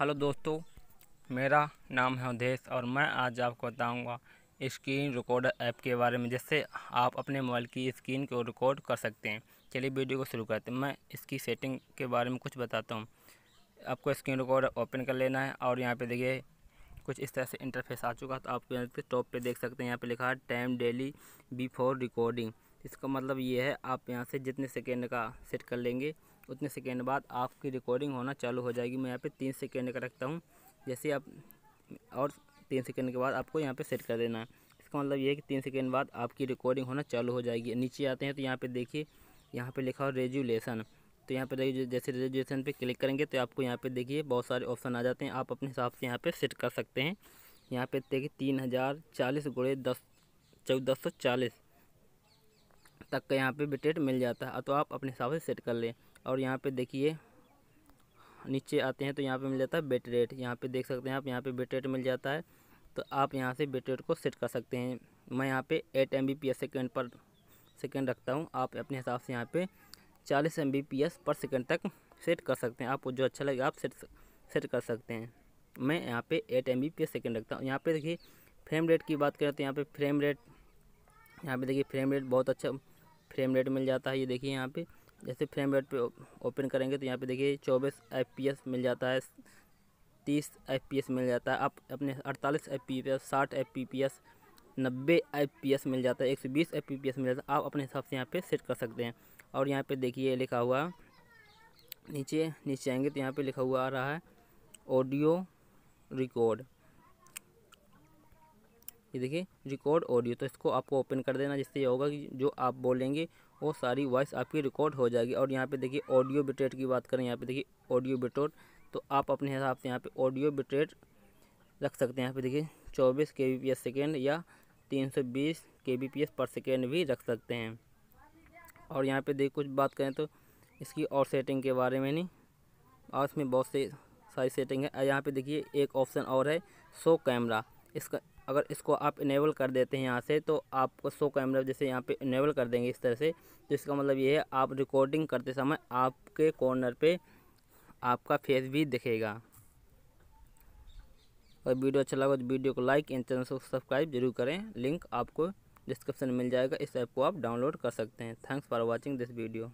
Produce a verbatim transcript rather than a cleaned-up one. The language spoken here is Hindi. हेलो दोस्तों, मेरा नाम है उदेश और मैं आज आपको बताऊंगा स्क्रीन रिकॉर्डर ऐप के बारे में, जिससे आप अपने मोबाइल की स्क्रीन को रिकॉर्ड कर सकते हैं। चलिए वीडियो को शुरू करते हैं। मैं इसकी सेटिंग के बारे में कुछ बताता हूं। आपको स्क्रीन रिकॉर्डर ओपन कर लेना है और यहाँ पे देखिए कुछ इस तरह से इंटरफेस आ चुका है। तो आप टॉप पर देख सकते हैं, यहाँ पर लिखा है टाइम डेली बिफोर रिकॉर्डिंग। इसका मतलब ये है आप यहाँ से जितने सेकेंड का सेट कर लेंगे उतने सेकेंड बाद आपकी रिकॉर्डिंग होना चालू हो जाएगी। मैं यहाँ पे तीन सेकेंड का रखता हूँ, जैसे आप और तीन सेकेंड के बाद आपको यहाँ पे सेट कर देना है। इसका मतलब ये है कि तीन सेकेंड बाद आपकी रिकॉर्डिंग होना चालू हो जाएगी। नीचे आते हैं तो यहाँ पे देखिए, यहाँ पे लिखा हो रेजुलेशन। तो यहाँ पे देखिए जैसे रेजुलेशन पे क्लिक करेंगे तो आपको यहाँ पे देखिए बहुत सारे ऑप्शन आ जाते हैं। आप अपने हिसाब से यहाँ पे सेट कर सकते हैं। यहाँ पे देखिए तीन हज़ार चालीस गुणे दस चौदह सौ चालीस तक का यहाँ पे बिट रेट मिल जाता है, तो आप अपने हिसाब से सेट कर लें। और यहाँ पे देखिए नीचे आते हैं तो यहाँ पे मिल जाता है बिट रेट। यहाँ पे देख सकते हैं आप, यहाँ पे बिट रेट मिल जाता है। तो आप यहाँ से बिट रेट को सेट कर सकते हैं। मैं यहाँ पे eight M B P S second पर सेकेंड रखता हूँ। आप अपने हिसाब से यहाँ पे चालीस एम बी पी एस पर सेकेंड तक सेट कर सकते हैं। आपको जो अच्छा लगे आप सेट सेट कर सकते हैं। मैं यहाँ पे eight M B P S second रखता हूँ। यहाँ पर देखिए फ्रेम रेट की बात करें तो यहाँ पर फ्रेम रेट यहाँ पर देखिए फ्रेम रेट बहुत अच्छा फ्रेम रेट मिल जाता है। ये देखिए यहाँ पे जैसे फ्रेम रेट पे ओपन करेंगे तो यहाँ पे देखिए चौबीस एफ पी एस मिल जाता है, तीस एफ पी एस मिल जाता है। आप अपने अड़तालीस एफ पी पी एस, साठ एफ पी पी एस, नब्बे एफ पी एस मिल जाता है, एक सौ बीस एफ पी पी एस मिल जाता है। आप अपने हिसाब से यहाँ पे सेट कर सकते हैं। और यहाँ पे देखिए लिखा हुआ नीचे नीचे आएंगे तो यहाँ पे लिखा हुआ आ रहा है ऑडियो रिकॉर्ड। ये देखिए रिकॉर्ड ऑडियो, तो इसको आपको ओपन कर देना, जिससे ये होगा कि जो आप बोलेंगे वो सारी वॉइस आपकी रिकॉर्ड हो जाएगी। और यहाँ पे देखिए ऑडियो बिटरेट की बात करें, यहाँ पे देखिए ऑडियो बिटरेट, तो आप अपने हिसाब से यहाँ पे ऑडियो बिटरेट रख सकते हैं। यहाँ पे देखिए चौबीस के बी पी एस सेकेंड या तीन सौ बीस के बी पी एस पर सेकेंड भी रख सकते हैं। और यहाँ पर देखिए कुछ बात करें तो इसकी और सेटिंग के बारे में नहीं, और इसमें बहुत से सारी सेटिंग है। यहाँ पर देखिए एक ऑप्शन और है शो कैमरा। इसका अगर इसको आप इनेबल कर देते हैं यहाँ से तो आपको शो कैमरा जैसे यहाँ पे इनेबल कर देंगे इस तरह से, तो इसका मतलब ये है आप रिकॉर्डिंग करते समय आपके कॉर्नर पे आपका फेस भी दिखेगा। और वीडियो अच्छा लगा तो वीडियो को लाइक एंड चैनल को सब्सक्राइब जरूर करें। लिंक आपको डिस्क्रिप्शन में मिल जाएगा। इस ऐप को आप डाउनलोड कर सकते हैं। Thanks for watching this video.